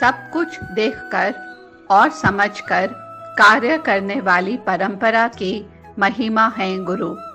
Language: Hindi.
सब कुछ देखकर और समझकर कार्य करने वाली परंपरा की महिमा है गुरु।